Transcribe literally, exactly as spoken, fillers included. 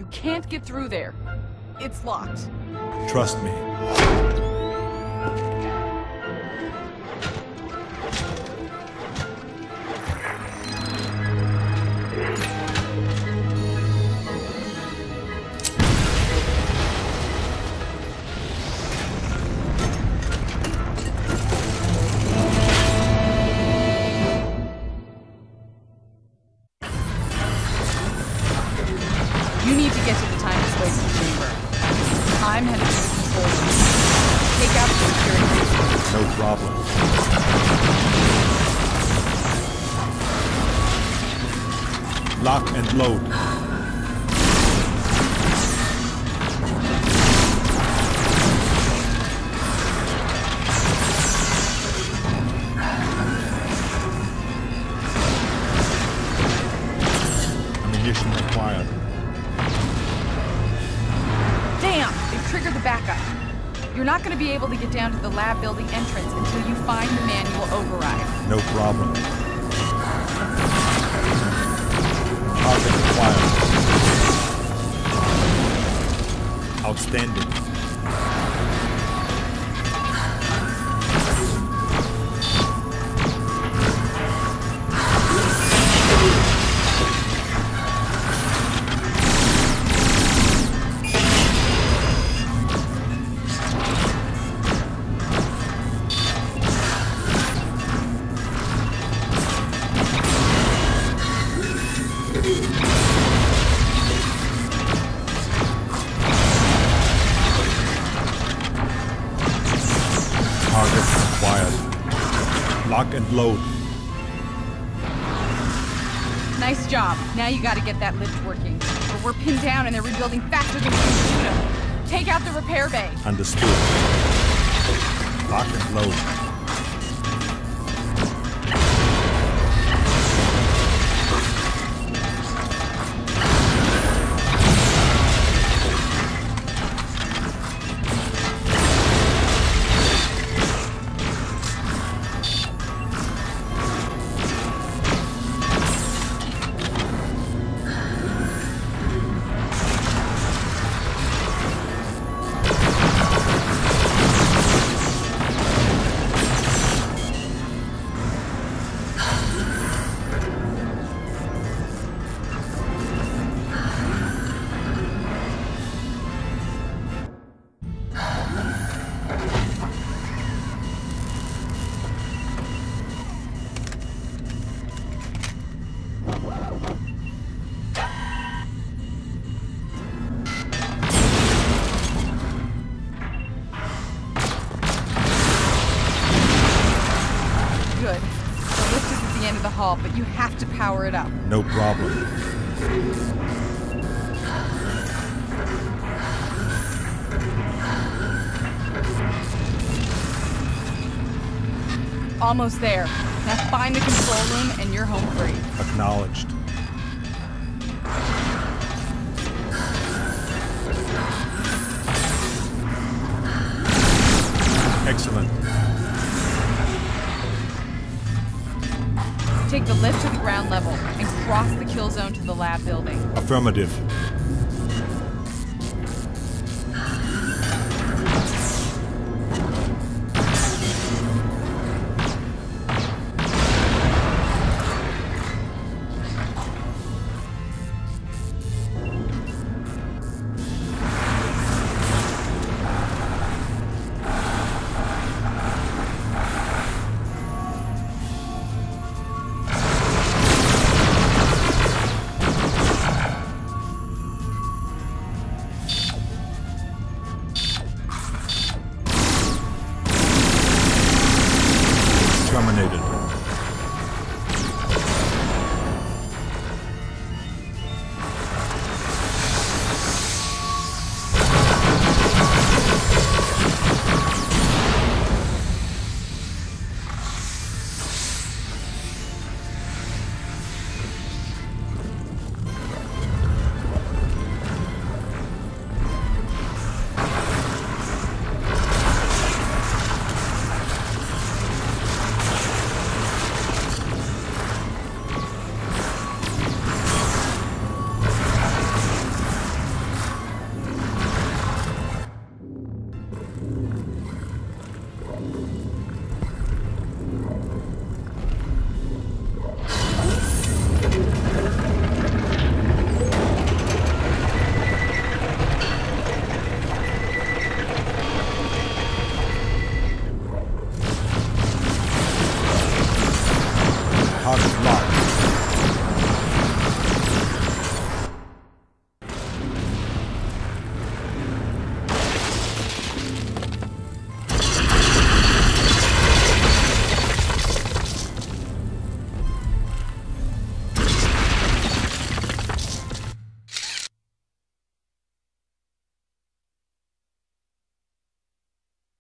You can't get through there. It's locked. Trust me. You need to get to the time and space chamber. I'm headed to the control room. Take out the security. No problem. Lock and load. Ammunition required. Damn! They've triggered the backup. You're not going to be able to get down to the lab building entrance until you find the manual override. No problem. Target acquired. Outstanding. Lock and load. Nice job. Now you gotta get that lift working. But we're pinned down and they're rebuilding faster than we can shoot them. Take out the repair bay. Understood. Lock and load. Of the hall, but you have to power it up. No problem. Almost there. Now find the control room and you're home free. Acknowledged. Excellent. Take the lift to the ground level and cross the kill zone to the lab building. Affirmative. target locked.